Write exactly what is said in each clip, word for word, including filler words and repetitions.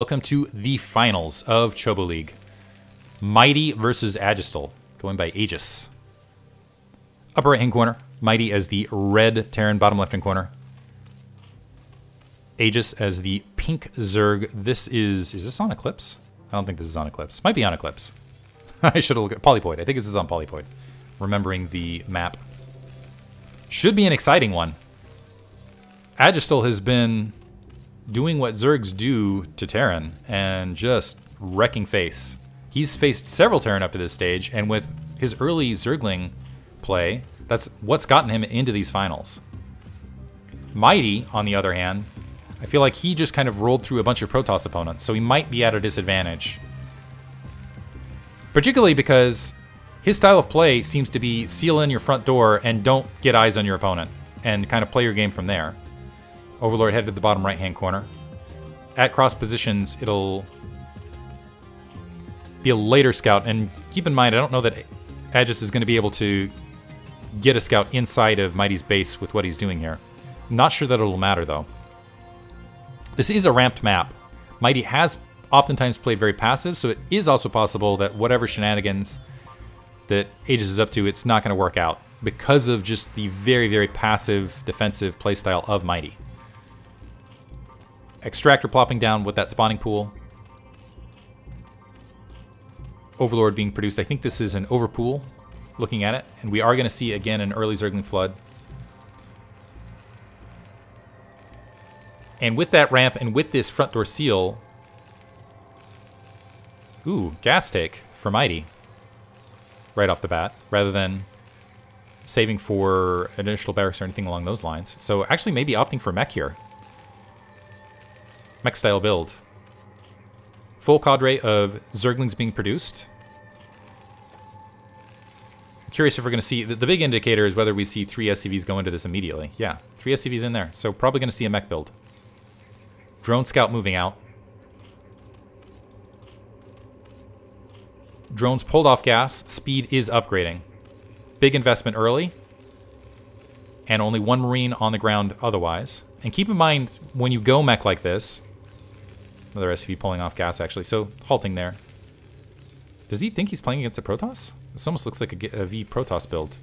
Welcome to the finals of Chobo League. Mighty versus Agistol, going by Aegis. Upper right hand corner, Mighty as the red Terran, bottom left hand corner. Aegis as the pink Zerg. This is, is this on Eclipse? I don't think this is on Eclipse. Might be on Eclipse. I should have looked at Polypoid. I think this is on Polypoid. Remembering the map. Should be an exciting one. Agistol has been doing what Zergs do to Terran and just wrecking face. He's faced several Terran up to this stage, and with his early Zergling play, that's what's gotten him into these finals. Mighty, on the other hand, I feel like he just kind of rolled through a bunch of Protoss opponents, so he might be at a disadvantage. Particularly because his style of play seems to be seal in your front door and don't get eyes on your opponent, and kind of play your game from there. Overlord headed to the bottom right-hand corner. At cross positions, it'll be a later scout. And keep in mind, I don't know that Aegis is going to be able to get a scout inside of Mighty's base with what he's doing here. Not sure that it'll matter, though. This is a ramped map. Mighty has oftentimes played very passive, so it is also possible that whatever shenanigans that Aegis is up to, it's not going to work out because of just the very, very passive defensive playstyle of Mighty. Extractor plopping down with that spawning pool. Overlord being produced. I think this is an overpool, looking at it. And we are going to see, again, an early Zergling Flood. And with that ramp and with this front door seal... Ooh, gas take for Mighty. Right off the bat, rather than saving for additional barracks or anything along those lines. So actually maybe opting for mech here. Mech style build. Full cadre of Zerglings being produced. I'm curious if we're going to see... The big indicator is whether we see three S C Vs go into this immediately. Yeah, three S C Vs in there. So probably going to see a mech build. Drone scout moving out. Drones pulled off gas. Speed is upgrading. Big investment early. And only one Marine on the ground otherwise. And keep in mind, when you go mech like this... Another S C V pulling off gas, actually. So, halting there. Does he think he's playing against a Protoss? This almost looks like a, a V Protoss build.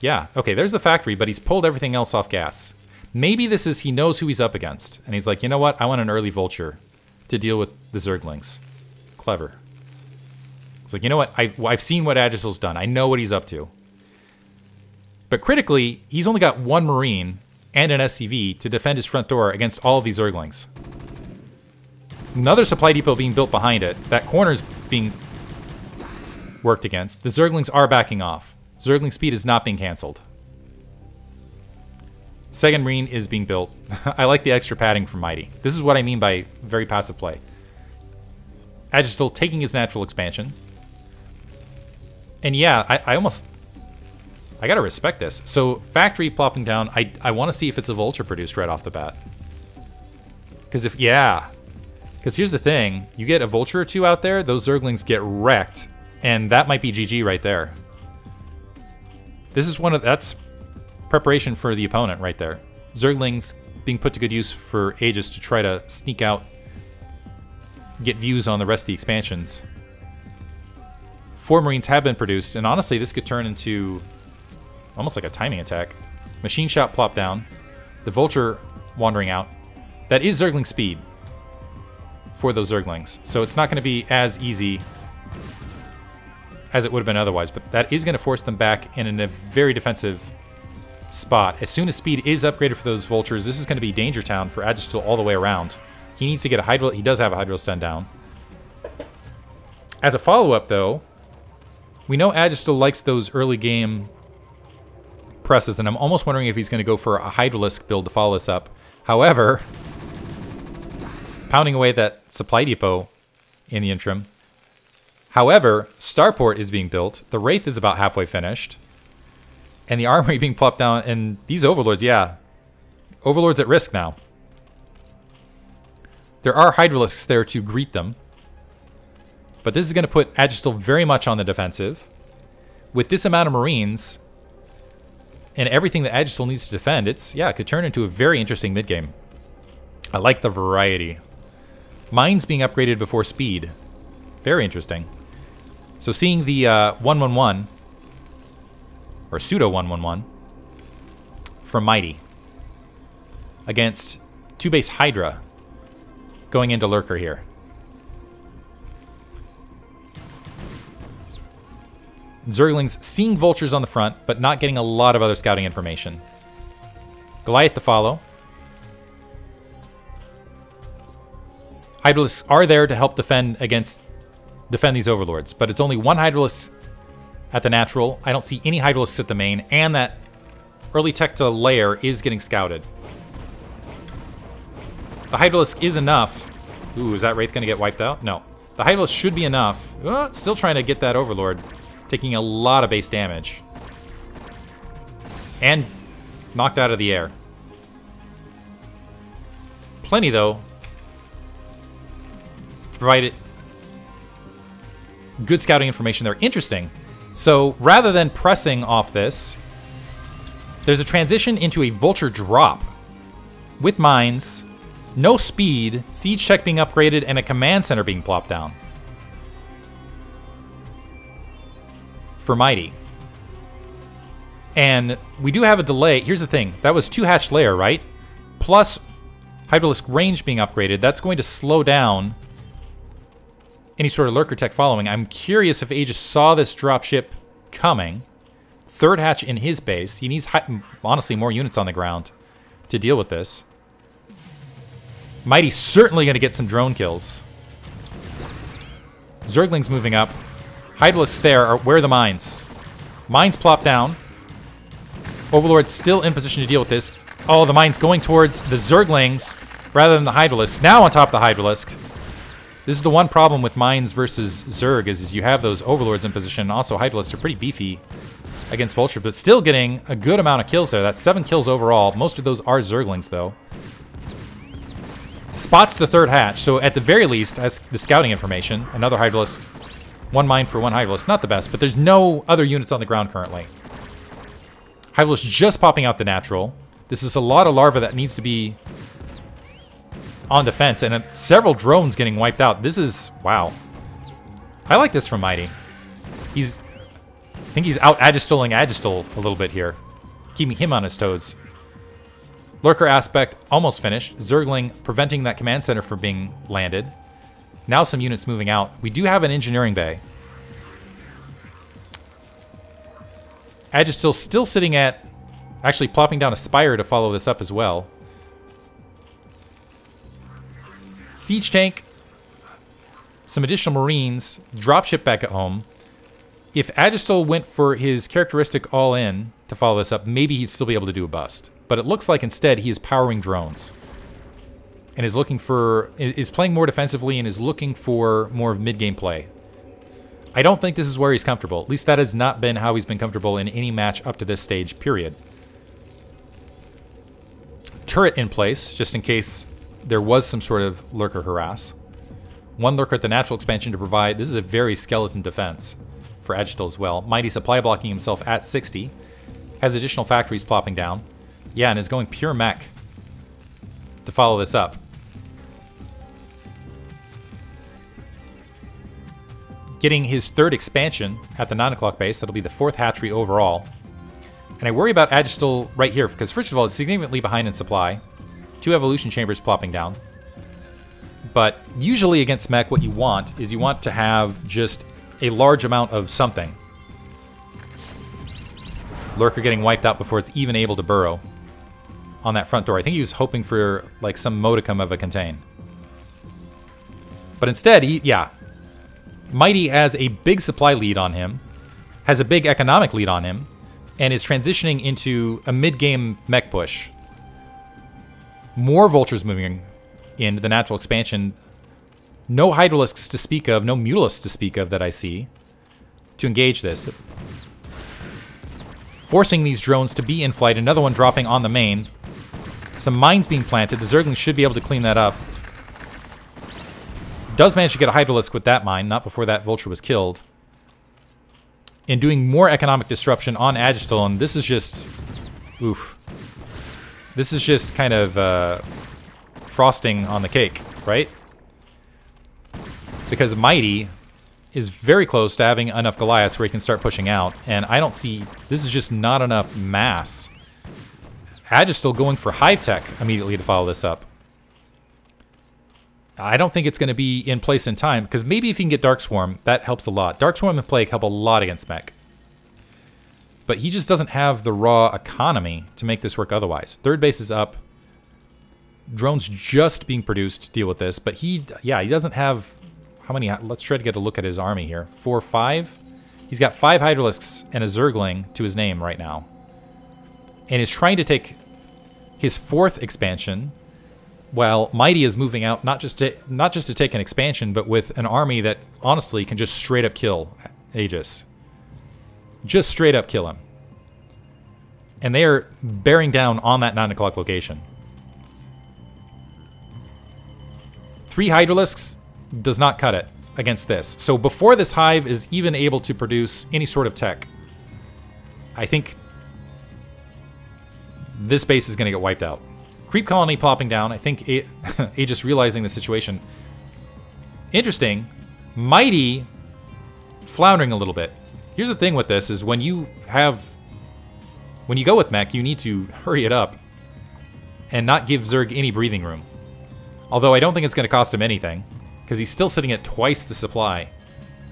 Yeah. Okay, there's the factory, but he's pulled everything else off gas. Maybe this is he knows who he's up against. And he's like, you know what? I want an early Vulture to deal with the Zerglings. Clever. He's like, you know what? I, I've seen what Agistol's done. I know what he's up to. But critically, he's only got one Marine and an S C V to defend his front door against all of these Zerglings. Another supply depot being built behind it. That corner's being worked against. The Zerglings are backing off. Zergling speed is not being canceled. Second Marine is being built. I like the extra padding from Mighty. This is what I mean by very passive play. Agistol taking his natural expansion. And yeah, I, I almost... I gotta respect this. So, factory plopping down. I, I want to see if it's a Vulture produced right off the bat. Because if... Yeah. Because here's the thing. You get a Vulture or two out there, those Zerglings get wrecked. And that might be G G right there. This is one of... That's preparation for the opponent right there. Zerglings being put to good use for Aegis to try to sneak out, get views on the rest of the expansions. Four Marines have been produced. And honestly, this could turn into... almost like a timing attack. Machine shot plop down. The Vulture wandering out. That is Zergling speed for those Zerglings. So it's not going to be as easy as it would have been otherwise. But that is going to force them back in a very defensive spot. As soon as speed is upgraded for those Vultures, this is going to be Danger Town for Agistol all the way around. He needs to get a Hydro... He does have a Hydro Stun down. As a follow-up, though, we know Agistol likes those early game... presses, and I'm almost wondering if he's going to go for a Hydralisk build to follow this up. However, pounding away at that supply depot in the interim. However, Starport is being built. The Wraith is about halfway finished. And the Armory being plopped down. And these Overlords, yeah. Overlords at risk now. There are Hydralisks there to greet them. But this is going to put Agistol very much on the defensive. With this amount of Marines... and everything that Agistol needs to defend, it's, yeah, it could turn into a very interesting mid-game. I like the variety. Mines being upgraded before speed. Very interesting. So seeing the uh, one one one, or pseudo one one one, from Mighty against two base Hydra going into Lurker here. Zerglings seeing vultures on the front, but not getting a lot of other scouting information. Goliath to follow. Hydralisks are there to help defend against defend these overlords, but it's only one Hydralisk at the natural. I don't see any Hydralisks at the main, and that early tech to layer is getting scouted. The Hydralisk is enough. Ooh, is that Wraith going to get wiped out? No. The Hydralisk should be enough. Oh, still trying to get that overlord. Taking a lot of base damage. And knocked out of the air. Plenty, though. Provided good scouting information there. Interesting. So, rather than pressing off this, there's a transition into a vulture drop with mines, no speed, siege check being upgraded, and a command center being plopped down for Mighty. And we do have a delay. Here's the thing. That was two hatched layer, right? Plus Hydralisk range being upgraded. That's going to slow down any sort of lurker tech following. I'm curious if Aegis saw this dropship coming. Third hatch in his base. He needs, honestly, more units on the ground to deal with this. Mighty's certainly going to get some drone kills. Zerglings moving up. Hydralisks there are where are the mines. Mines plop down. Overlord's still in position to deal with this. Oh, the mines going towards the Zerglings rather than the Hydralisks. Now on top of the Hydralisk. This is the one problem with mines versus Zerg is, is you have those overlords in position. Also, Hydralisks are pretty beefy against Vulture, but still getting a good amount of kills there. That's seven kills overall. Most of those are Zerglings, though. Spots the third hatch, so at the very least, as the scouting information, another Hydralisk, one mine for one Hydralisk. Not the best, but there's no other units on the ground currently. Hydralisk just popping out the natural. This is a lot of larva that needs to be on defense, and uh, several drones getting wiped out. This is, wow. I like this from Mighty. He's... I think he's out Agistoling Agistol a little bit here, keeping him on his toes. Lurker aspect almost finished. Zergling preventing that command center from being landed. Now some units moving out. We do have an engineering bay. Agistol still sitting at, actually plopping down a spire to follow this up as well. Siege tank, some additional marines, dropship back at home. If Agistol went for his characteristic all-in to follow this up, maybe he'd still be able to do a bust. But it looks like instead he is powering drones and is looking for is playing more defensively and is looking for more of mid-game play. I don't think this is where he's comfortable. At least that has not been how he's been comfortable in any match up to this stage, period. Turret in place, just in case there was some sort of lurker harass. One lurker at the natural expansion to provide. This is a very skeleton defense for Agistol as well. Mighty supply blocking himself at sixty. Has additional factories plopping down. Yeah, and is going pure mech to follow this up. Getting his third expansion at the nine o'clock base. That'll be the fourth hatchery overall. And I worry about Agistol right here because, first of all, it's significantly behind in supply. Two evolution chambers plopping down. But usually against mech, what you want is you want to have just a large amount of something. Lurker getting wiped out before it's even able to burrow on that front door. I think he was hoping for like some modicum of a contain. But instead, he, yeah. Mighty has a big supply lead on him, has a big economic lead on him, and is transitioning into a mid-game mech push. More vultures moving in the natural expansion. No Hydralisks to speak of, no Mutalisks to speak of that I see to engage this. Forcing these drones to be in flight. Another one dropping on the main. Some mines being planted. The Zerglings should be able to clean that up. Does manage to get a Hydralisk with that mine, not before that vulture was killed. And doing more economic disruption on Agistol, and this is just... Oof. This is just kind of... Uh, frosting on the cake, right? Because Mighty is very close to having enough Goliaths where he can start pushing out, and I don't see... This is just not enough mass. Agistol going for Hive Tech immediately to follow this up. I don't think it's going to be in place in time, because maybe if he can get Dark Swarm, that helps a lot. Dark Swarm and Plague help a lot against mech. But he just doesn't have the raw economy to make this work otherwise. Third base is up. Drones just being produced to deal with this, but he, yeah, he doesn't have... How many? Let's try to get a look at his army here. Four, five. He's got five Hydralisks and a Zergling to his name right now. And is trying to take his fourth expansion while Mighty is moving out, not just to, not just to take an expansion, but with an army that honestly can just straight up kill Aegis. Just straight up kill him. And they are bearing down on that nine o'clock location. Three Hydralisks does not cut it against this. So before this hive is even able to produce any sort of tech, I think this base is going to get wiped out. Creep colony plopping down. I think a Aegis realizing the situation. Interesting. Mighty floundering a little bit. Here's the thing with this is when you have... When you go with mech, you need to hurry it up and not give Zerg any breathing room. Although I don't think it's going to cost him anything, because he's still sitting at twice the supply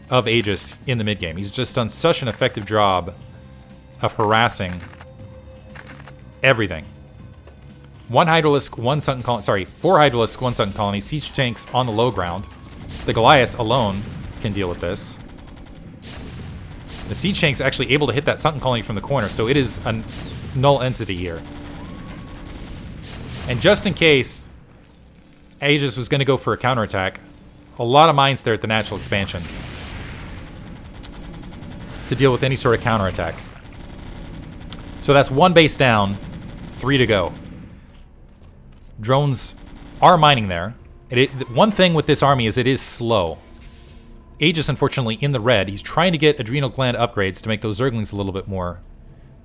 of Aegis in the mid game. He's just done such an effective job of harassing everything. One Hydralisk, one Sunken Colony, sorry, four Hydralisk, one Sunken Colony, siege tanks on the low ground. The Goliaths alone can deal with this. The siege tank's actually able to hit that Sunken Colony from the corner, so it is a null entity here. And just in case Aegis was going to go for a counterattack, a lot of mines there at the natural expansion to deal with any sort of counterattack. So that's one base down, three to go. Drones are mining there. And it, one thing with this army is it is slow. Aegis, unfortunately, in the red. He's trying to get adrenal gland upgrades to make those Zerglings a little bit more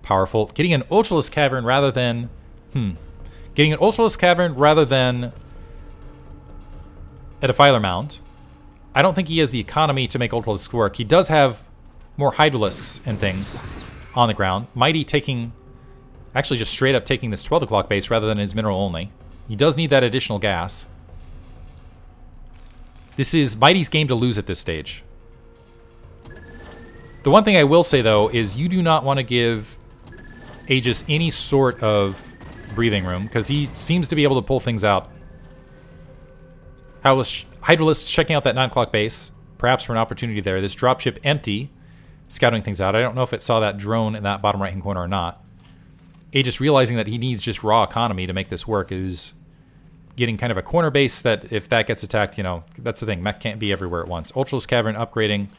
powerful. Getting an Ultralisk Cavern rather than... Hmm. Getting an Ultralisk Cavern rather than a Defiler Mound. I don't think he has the economy to make Ultralisks work. He does have more Hydralisks and things on the ground. Mighty taking, actually just straight up taking this twelve o'clock base rather than his mineral only. He does need that additional gas. This is Mighty's game to lose at this stage. The one thing I will say though is you do not want to give Aegis any sort of breathing room because he seems to be able to pull things out. Hydralisk checking out that nine o'clock base, perhaps for an opportunity there. This dropship empty, scouting things out. I don't know if it saw that drone in that bottom right-hand corner or not. Aegis realizing that he needs just raw economy to make this work is getting kind of a corner base that if that gets attacked, you know, that's the thing. Mech can't be everywhere at once. Ultralisk Cavern upgrading.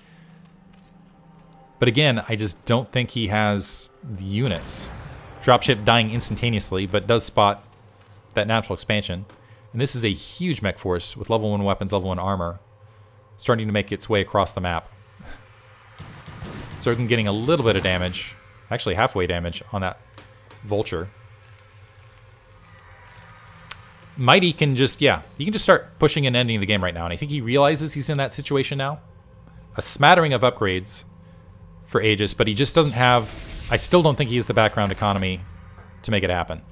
But again, I just don't think he has the units. Dropship dying instantaneously, but does spot that natural expansion. And this is a huge mech force with level one weapons, level one armor, starting to make its way across the map. Zergling getting a little bit of damage, actually halfway damage on that vulture. Mighty can just, yeah, he can just start pushing and ending the game right now. And I think he realizes he's in that situation now. A smattering of upgrades for Aegis, but he just doesn't have, I still don't think he has the background economy to make it happen.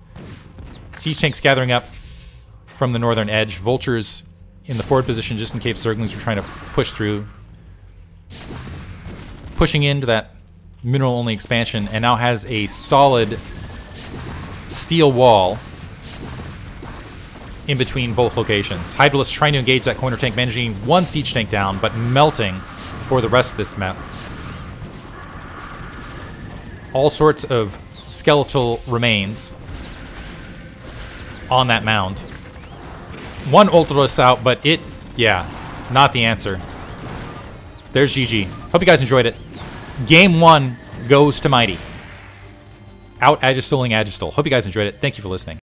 Siege tanks gathering up from the northern edge. Vultures in the forward position just in case Zerglings were trying to push through. Pushing into that mineral-only expansion and now has a solid steel wall in between both locations. Hydralisk trying to engage that corner tank, managing one siege tank down, but melting for the rest of this map. All sorts of skeletal remains on that mound. One Ultralisk out, but it, yeah, not the answer. There's G G. Hope you guys enjoyed it. Game one goes to Mighty. Out Agistoling Agistol. Hope you guys enjoyed it. Thank you for listening.